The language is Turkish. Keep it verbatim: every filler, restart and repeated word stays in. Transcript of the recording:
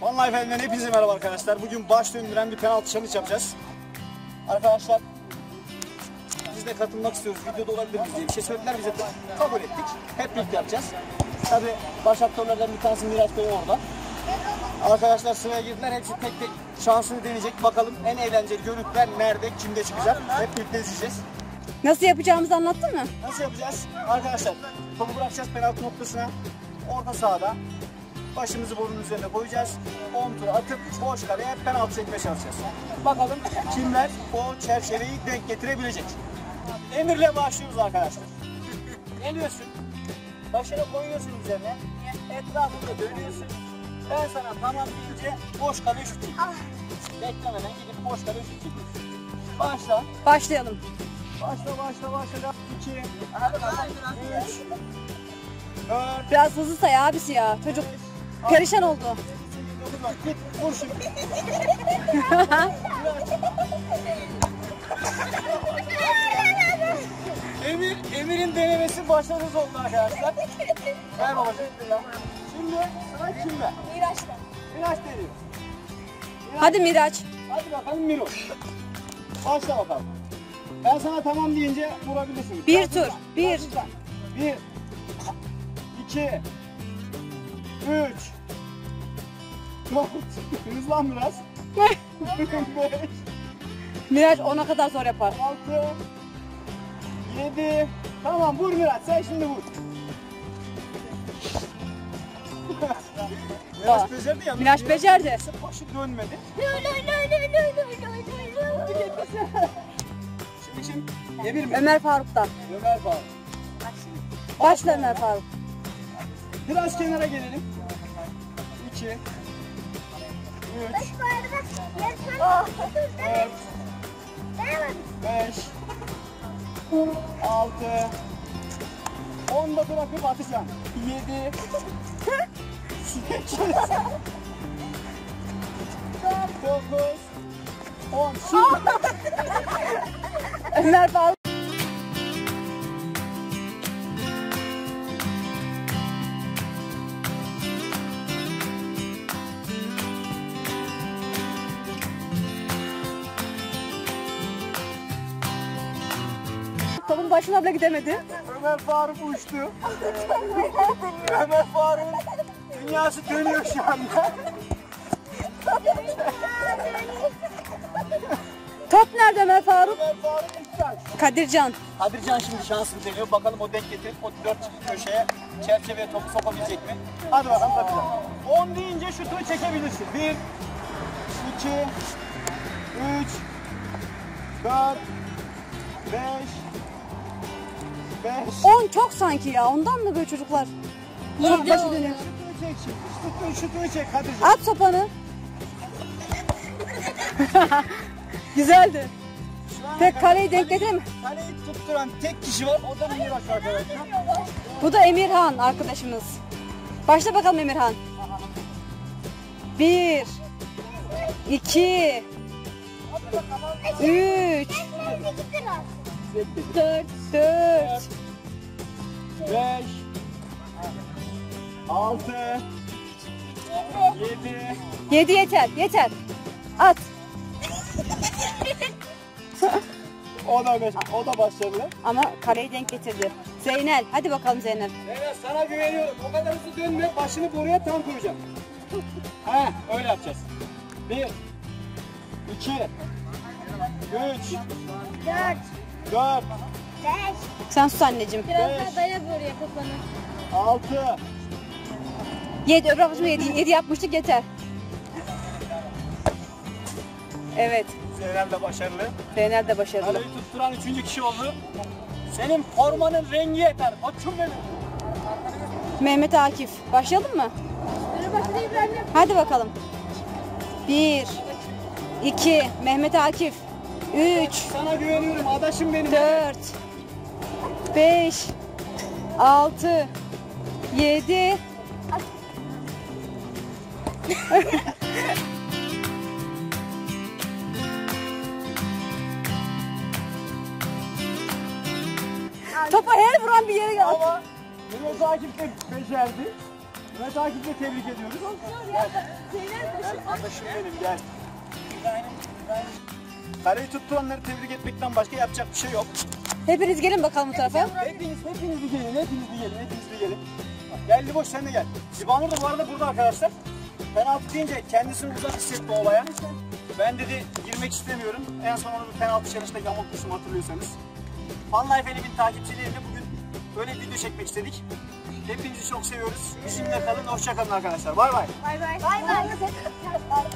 Vanla Efendi'den hepinize merhaba arkadaşlar. Bugün baş döndüren bir penaltı challenge yapacağız. Arkadaşlar biz de katılmak istiyoruz. Videoda olabilir miyiz diye bir şey söylediler. Bize kabul ettik. Hep birlikte yapacağız. Tabi baş aktörlerden bir tanesi Miraç Bey orada. Arkadaşlar sıraya girdiler. Hepsi tek tek şansını deneyecek. Bakalım en eğlenceli görüntüler nerede, kimde çıkacak. Hep birlikte izleyeceğiz. Nasıl yapacağımızı anlattın mı? Nasıl yapacağız? Arkadaşlar topu bırakacağız penaltı noktasına. Orta sahada. Başımızı burnun üzerine koyacağız. on tur atıp boş kaleye hep penaltı çekmeye çalışacağız. Bakalım kimler o çerçeveyi denk getirebilecek. Emir'le başlıyoruz arkadaşlar. Geliyorsun. Başına koyuyorsun üzerine. Etrafında dönüyorsun. Ben sana tamam deyince boş kaleye şut çekiyorum. Beklemeden gidip boş kaleye şut çekiyorsun. Başla. Başlayalım. Başla başla başla. iki, üç, dört. Biraz hızlı say abisi ya. Çocuk perişan oldu. Git vur şimdi. Emir, Emir'in denemesi başarısız oldu arkadaşlar. Ver babacığım. Şimdi sıra kimde? Miraç'ta. Miraç deniyor. Hadi Miraç. Hadi bakalım Miraç. Başla bakalım. Ben sana tamam deyince vurabilirsin. Bir Kadircan, tur. Bir. Kadircan. Bir. İki. Üç. Dört. Hızlan biraz. Beş. Miraç ona kadar zor yapar. Altı. Yedi. Tamam vur Miraç. Sen şimdi vur. Miraç becerdi ya. Miraç Miraç becerdi. Başı dönmedi. Şimdi Emir mi? Ömer Faruk'tan. Ömer Faruk. Başla Ömer Faruk. Biraz kenara gelelim. iki, üç, dört, beş, altı, onda bırakıp atacağım. yedi, sekiz, dokuz, on. Ömer Faruk. Topun başına bile gidemedi. Ömer Faruk uçtu. Ömer Faruk dünyası dönüyor şu anda. Top nerede Ömer Faruk? Ömer Faruk ilk Kadircan. Kadircan şimdi şansını deniyor. Bakalım o denk getirip o dört köşeye çerçeveye topu sokabilecek mi? Hadi bakalım Kadircan. on deyince şutunu çekebilirsin. bir, iki, üç, dört, beş, beş. on çok sanki ya. Ondan mı böyle çocuklar? Top başı dönüyor. Şutunu çek şimdi. Şutunu, şutunu çek Kadircan. At sopanı. Güzeldi. Tek kaleyi denk dedim. Kaleyi tutturan tek kişi var. O da Emir arkadaşlar. Bu da Emirhan arkadaşımız. Başla bakalım Emirhan. Bir, iki, üç, dört, dört, beş, altı, yedi. Yedi yeter, yeter. At. O da o da başarılı. Ama kareyi denk getirdi. Zeynel, hadi bakalım Zeynel. Zeynel sana güveniyorum. O kadar hızlı dönme, başını boruya tam koyacağım. Ha, öyle yapacağız. Bir, iki, üç, dört, dört, beş. Sen sus anneciğim. Biraz daha dayan boruya kafanı. Altı. Yedi, öbür hafta yedi, yedi yapmıştık yeter. Evet. Zeynel de başarılı. Zeynel de başarılı. Kaleyi tutturan üçüncü kişi oldu. Senin formanın rengi yeter. Açın beni. Mehmet Akif. Başlayalım mı? Hadi bakalım. Bir, iki, Mehmet Akif. Üç. Sana güveniyorum adaşım benim. Dört. Beş. Altı. Yedi. Topa her vuran bir yere geldi. Ama Mehmet Akif de becerdi. Mehmet Akif de tebrik ediyoruz. Zeynel başı. Arkadaşım benim gel. Kareyi tuttu, onları tebrik etmekten başka yapacak bir şey yok. Hepiniz gelin bakalım bu tarafa. Hepiniz, hepiniz bir gelin, hepiniz bir gelin, hepiniz bir gelin. Gel Liboş, sen de gel. Civanur da bu arada burada arkadaşlar. Penaltı deyince kendisini uzak hissetti olaya. Ben dedi girmek istemiyorum. En son onu bir penaltı çalışta yamultmuşum hatırlıyorsanız. Vanla Efendi'nin takipçileriyle bugün böyle video çekmek istedik. Hepinizi çok seviyoruz. Bizimle kalın, hoşça kalın arkadaşlar. Bay bay. Bay bay. Bay bay.